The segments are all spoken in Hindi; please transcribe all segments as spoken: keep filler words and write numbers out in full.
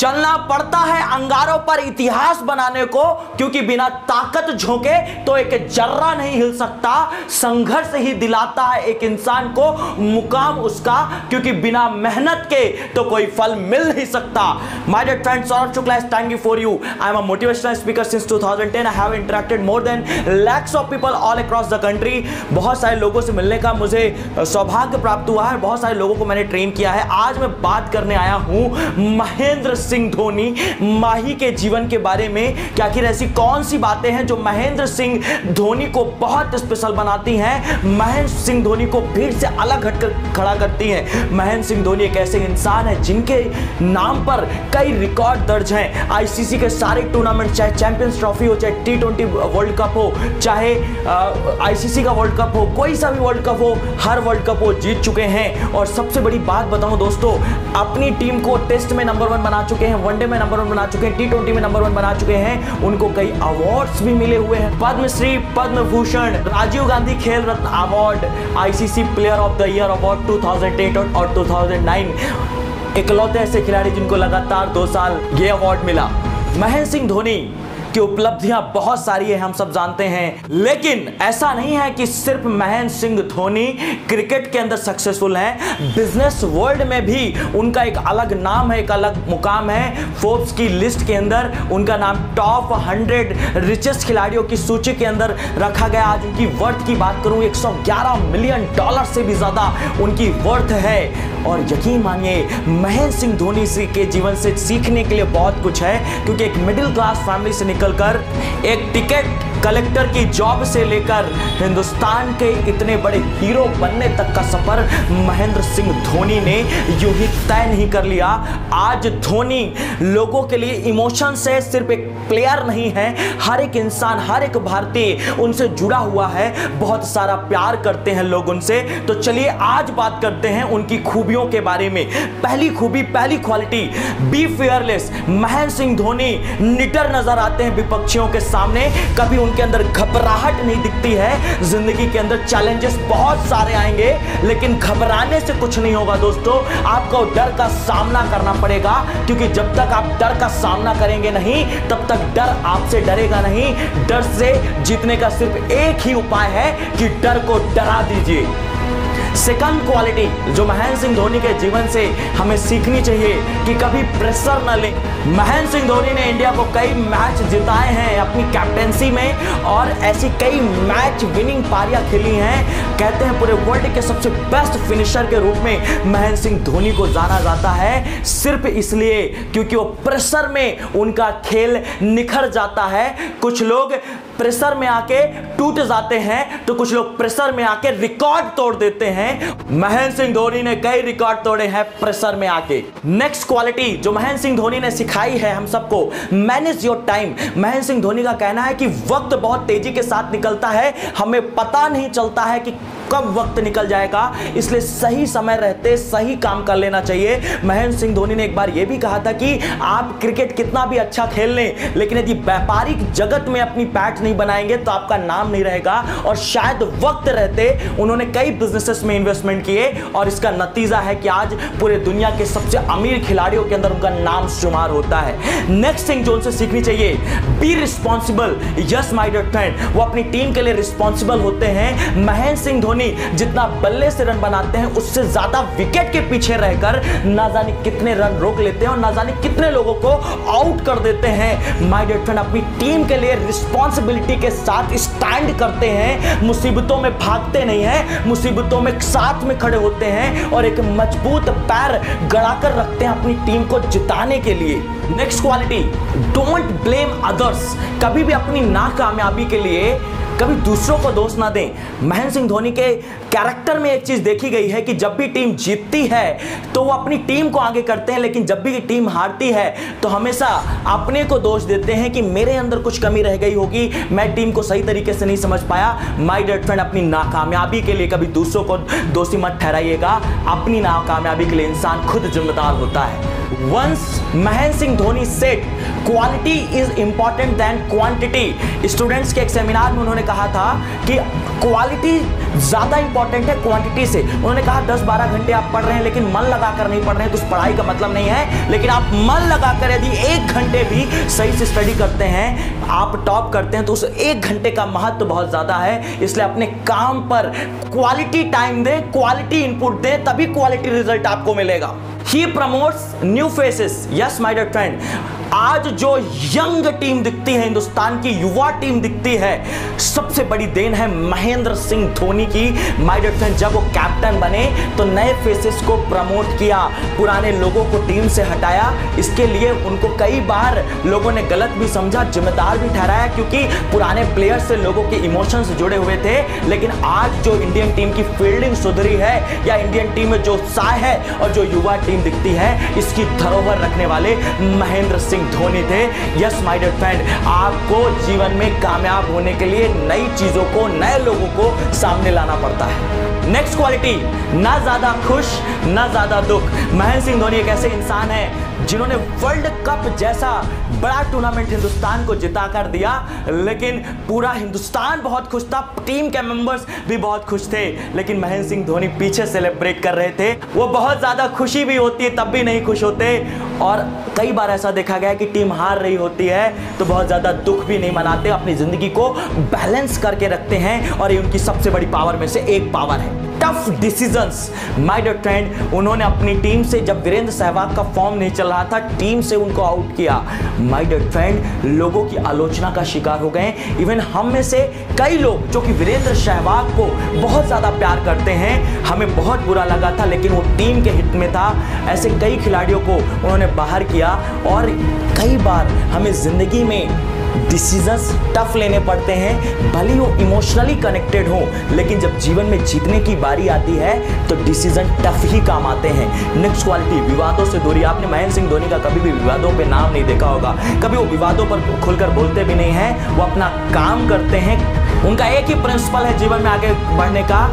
चलना पड़ता है अंगारों पर इतिहास बनाने को, क्योंकि बिना ताकत झोंके तो एक जर्रा नहीं हिल सकता। संघर्ष ही दिलाता है एक इंसान को मुकाम उसका, क्योंकि बिना मेहनत के तो कोई फल मिल नहीं सकता। My dear friend, Saurav Shukla is standing for you. I am a motivational speaker since two thousand ten. I have interacted more than lakhs of people all across the country. बहुत सारे लोगों से मिलने का मुझे सौभाग्य प्राप्त हुआ है, बहुत सारे लोगों को मैंने ट्रेन किया है। आज मैं बात करने आया हूं महेंद्र सिंह धोनी, माही के जीवन के बारे में कि आखिर ऐसी कौन सी बातें हैं जो महेंद्र सिंह धोनी को बहुत स्पेशल बनाती हैं, महेंद्र सिंह धोनी को भीड़ से अलग हटकर खड़ा करती हैं। महेंद्र सिंह धोनी एक ऐसे इंसान है जिनके नाम पर कई रिकॉर्ड दर्ज हैं। आईसीसी के सारे टूर्नामेंट, चाहे चैंपियंस ट्रॉफी हो, चाहे टी ट्वेंटी वर्ल्ड कप हो, चाहे आईसीसी का वर्ल्ड कप हो, कोई सा भी वर्ल्ड कप हो, हर वर्ल्ड कप वो जीत चुके हैं। और सबसे बड़ी बात बताऊं दोस्तों, अपनी टीम को टेस्ट में नंबर वन बना चुके हैं, वनडे में नंबर वन बना चुके हैं, टी ट्वेंटी में नंबर वन बना चुके हैं। उनको कई अवार्ड्स भी मिले हुए हैं, Padmashri, Padma Bhushan, Rajiv Gandhi Khel Ratna award, ICC player of the year award दो हज़ार आठ और दो हज़ार नौ। इकलौते ऐसे खिलाड़ी जिनको लगातार दो साल ये अवार्ड मिला। महेंद्र सिंह धोनी की उपलब्धियां बहुत सारी है, हम सब जानते हैं, लेकिन ऐसा नहीं है कि सिर्फ महेंद्र सिंह धोनी क्रिकेट के अंदर सक्सेसफुल हैं। बिजनेस वर्ल्ड में भी उनका एक अलग नाम है, एक अलग मुकाम है। फोर्ब्स की लिस्ट के अंदर उनका नाम टॉप हंड्रेड रिचेस्ट खिलाड़ियों की सूची के अंदर रखा गया। आज उनकी वर्थ की बात करूं, एक सौ ग्यारह मिलियन डॉलर से भी ज्यादा उनकी वर्थ है। और यकीन मानिए, महेंद्र सिंह धोनी के जीवन से सीखने के लिए बहुत कुछ है, क्योंकि एक मिडिल क्लास फैमिली से निकलकर एक टिकट कलेक्टर की जॉब से लेकर हिंदुस्तान के इतने बड़े हीरो बनने तक का सफर महेंद्र सिंह धोनी ने यूं ही तय नहीं कर लिया। आज धोनी लोगों के लिए इमोशन से सिर्फ एक प्लेयर नहीं है, हर एक इंसान, हर एक भारतीय उनसे जुड़ा हुआ है, बहुत सारा प्यार करते हैं लोग उनसे। तो चलिए आज बात करते हैं उनकी खूबियों के बारे में। पहली खूबी, पहली quality, B fearless. Mahendra Singh Dhoni निडर नजर आते हैं विपक्षियों के सामने, कभी के अंदर घबराहट नहीं दिखती है। जिंदगी के अंदर चैलेंजेस बहुत सारे आएंगे, लेकिन घबराने से कुछ नहीं होगा दोस्तों। आपको डर का सामना करना पड़ेगा, क्योंकि जब तक आप डर का सामना करेंगे नहीं, तब तक डर आपसे डरेगा नहीं। डर से जीतने का सिर्फ एक ही उपाय है कि डर को डरा दीजिए। सेकंड क्वालिटी जो महेंद्र सिंह धोनी के जीवन से हमें सीखनी चाहिए कि कभी प्रेशर न लें। महेंद्र सिंह धोनी ने इंडिया को कई मैच जिताए हैं अपनी कैप्टेंसी में, और ऐसी कई मैच विनिंग पारियां खेली हैं। कहते हैं पूरे वर्ल्ड के सबसे बेस्ट फिनिशर के रूप में महेंद्र सिंह धोनी को जाना जाता है, सिर्फ इसलिए क्योंकि वो प्रेशर में उनका खेल निखर जाता है। कुछ लोग प्रेशर में आके टूट जाते हैं, तो कुछ लोग प्रेशर में आके रिकॉर्ड तोड़ देते हैं। महेंद्र सिंह धोनी ने कई रिकॉर्ड तोड़े हैं प्रेशर में आके। नेक्स्ट क्वालिटी जो महेंद्र सिंह धोनी ने सिखाई है हम सबको, manage your time. Mahendra Singh Dhoni का कहना है कि वक्त बहुत तेजी के साथ निकलता है, हमें पता नहीं चलता है कि कब वक्त निकल जाएगा, इसलिए सही समय रहते सही काम कर लेना चाहिए। महेंद्र सिंह धोनी ने एक बार यह भी कहा था कि आप क्रिकेट कितना भी अच्छा खेल लें, लेकिन यदि व्यापारिक जगत में अपनी पैठ नहीं बनाएंगे तो आपका नाम नहीं रहेगा। और शायद वक्त रहते उन्होंने कई बिजनेसेस में इन्वेस्टमेंट किए, और इसका नतीजा है कि आज पूरे दुनिया के सबसे अमीर खिलाड़ियों के अंदर उनका नाम शुमार होता है। नेक्स्ट थिंग जो उनसे सीखनी चाहिए, be responsible. Yes my dear friend, वो अपनी टीम के लिए रिस्पॉन्सिबल होते हैं। महेंद्र सिंह धोनी जितना बल्ले से रन बनाते हैं, उससे ज्यादा विकेट के पीछे रहकर ना जाने कितने रन रोक लेते हैं और ना जाने कितने लोगों को आउट कर देते हैं। माय डियर फ्रेंड, अपनी टीम के लिए रिस्पॉन्सिबिलिटी के साथ स्टैंड करते हैं, मुसीबतों में भागते नहीं हैं, मुसीबतों में साथ में खड़े होते हैं और एक मजबूत पैर गड़ाकर रखते हैं अपनी टीम को जिताने के लिए। Next quality, don't blame others. कभी भी अपनी नाकामयाबी के लिए कभी दूसरों को दोष ना दें। महेंद्र सिंह धोनी के कैरेक्टर में एक चीज देखी गई है कि जब भी टीम जीतती है तो वो अपनी टीम को आगे करते हैं, लेकिन जब भी टीम हारती है तो हमेशा अपने को दोष देते हैं कि मेरे अंदर कुछ कमी रह गई होगी, मैं टीम को सही तरीके से नहीं समझ पाया। माय डियर फ्रेंड, अपनी नाकामयाबी के लिए कभी दूसरों को दोषी मत ठहराइएगा, अपनी नाकामयाबी के लिए इंसान खुद जिम्मेदार होता है। Once Mahendra Singh Dhoni said, quality is important then quantity. Students के एक सेमिनार में उन्होंने कहा था कि क्वालिटी ज्यादा इंपॉर्टेंट इंपॉर्टेंट है क्वांटिटी से। उन्होंने कहा दस बारह घंटे आप पढ़ रहे हैं लेकिन मन लगाकर नहीं पढ़ रहे हैं तो उस पढ़ाई का मतलब नहीं है। लेकिन आप मन लगाकर यदि एक घंटे भी सही से स्टडी करते हैं, आप टॉप करते हैं, तो उस एक घंटे का महत्व बहुत ज़्यादा है। इसलिए अपने काम पर क्वालिटी टाइम दें, क्वालिटी इनपुट दें, तभी क्वालिटी रिजल्ट आपको मिलेगा। He promotes new faces. Yes my dear friend, आज जो यंग टीम दिखती है, हिंदुस्तान की युवा टीम दिखती है, सबसे बड़ी देन है महेंद्र सिंह धोनी की। माय डियर फ्रेंड, जब वो कैप्टन बने तो नए फेसेस को प्रमोट किया, पुराने लोगों को टीम से हटाया। इसके लिए उनको कई बार लोगों ने गलत भी समझा, जिम्मेदार भी ठहराया, क्योंकि पुराने प्लेयर्स से लोगों के इमोशंस जुड़े हुए थे। लेकिन आज जो इंडियन टीम की फील्डिंग सुधरी है या इंडियन टीम में जो उत्साह है और जो युवा टीम दिखती है, इसकी धरोहर रखने वाले महेंद्र सिंह धोनी थे। यस माय डियर फ्रेंड, आपको जीवन में कामयाब होने के लिए नई चीजों को, नए लोगों को सामने लाना पड़ता है। नेक्स्ट क्वालिटी, ना ज्यादा खुश ना ज्यादा दुख। महेंद्र सिंह धोनी एक ऐसे इंसान है जिन्होंने वर्ल्ड कप जैसा बड़ा टूर्नामेंट हिंदुस्तान को जिता कर दिया, लेकिन पूरा हिंदुस्तान बहुत खुश था, टीम के मेंबर्स भी बहुत खुश थे, लेकिन महेंद्र सिंह धोनी पीछे सेलिब्रेट कर रहे थे। वो बहुत ज़्यादा खुशी भी होती है तब भी नहीं खुश होते, और कई बार ऐसा देखा गया कि टीम हार रही होती है तो बहुत ज़्यादा दुख भी नहीं मनाते, अपनी ज़िंदगी को बैलेंस करके रखते हैं, और ये उनकी सबसे बड़ी पावर में से एक पावर है। Tough decisions. My dear friend, उन्होंने अपनी टीम से, जब वीरेंद्र सहवाग का फॉर्म नहीं चल रहा था, टीम से उनको आउट किया। माय डियर फ्रेंड, लोगों की आलोचना का शिकार हो गए। इवन हम में से कई लोग जो कि वीरेंद्र सहवाग को बहुत ज़्यादा प्यार करते हैं, हमें बहुत बुरा लगा था, लेकिन वो टीम के हित में था। ऐसे कई खिलाड़ियों को उन्होंने बाहर किया, और कई बार हमें ज़िंदगी में डिसीजंस टफ लेने पड़ते हैं, भले ही वो इमोशनली कनेक्टेड हो, लेकिन जब जीवन में जीतने की बारी आती है तो डिसीजन टफ ही काम आते हैं। नेक्स्ट क्वालिटी, विवादों से दूरी। आपने महेंद्र सिंह धोनी का कभी भी विवादों पे नाम नहीं देखा होगा, कभी वो विवादों पर खुलकर बोलते भी नहीं हैं, वो अपना काम करते हैं। उनका एक ही प्रिंसिपल है जीवन में आगे बढ़ने का,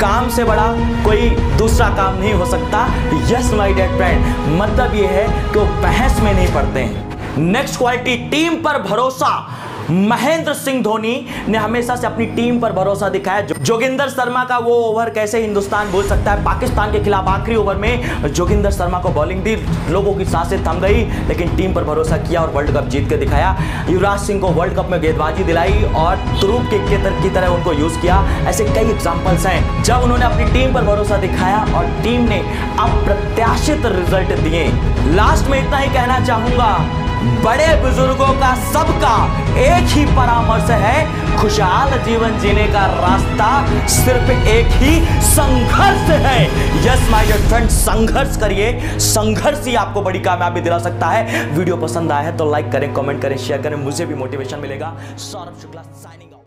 काम से बड़ा कोई दूसरा काम नहीं हो सकता। यस माय डियर फ्रेंड, मतलब ये है कि वो बहस में नहीं पड़ते हैं। नेक्स्ट क्वालिटी, टीम पर भरोसा। महेंद्र सिंह धोनी ने हमेशा से अपनी टीम पर भरोसा दिखाया। जोगिंदर शर्मा का वो ओवर कैसे हिंदुस्तान बोल सकता है, पाकिस्तान के खिलाफ आखिरी ओवर में जोगिंदर शर्मा को बॉलिंग दी, लोगों की सांसें थम गई, लेकिन टीम पर भरोसा किया और वर्ल्ड कप जीत के दिखाया। युवराज सिंह को वर्ल्ड कप में गेंदबाजी दिलाई और तुरूप के किक की तरह उनको यूज किया। ऐसे कई एग्जाम्पल्स हैं जब उन्होंने अपनी टीम पर भरोसा दिखाया और टीम ने अप्रत्याशित रिजल्ट दिए। लास्ट में इतना ही कहना चाहूंगा, बड़े बुजुर्गों का सबका एक ही परामर्श है, खुशहाल जीवन जीने का रास्ता सिर्फ एक ही संघर्ष है। यस माय डियर फ्रेंड, संघर्ष करिए, संघर्ष ही आपको बड़ी कामयाबी दिला सकता है। वीडियो पसंद आया है तो लाइक करें, कमेंट करें, शेयर करें, मुझे भी मोटिवेशन मिलेगा। Saurabh Shukla signing out.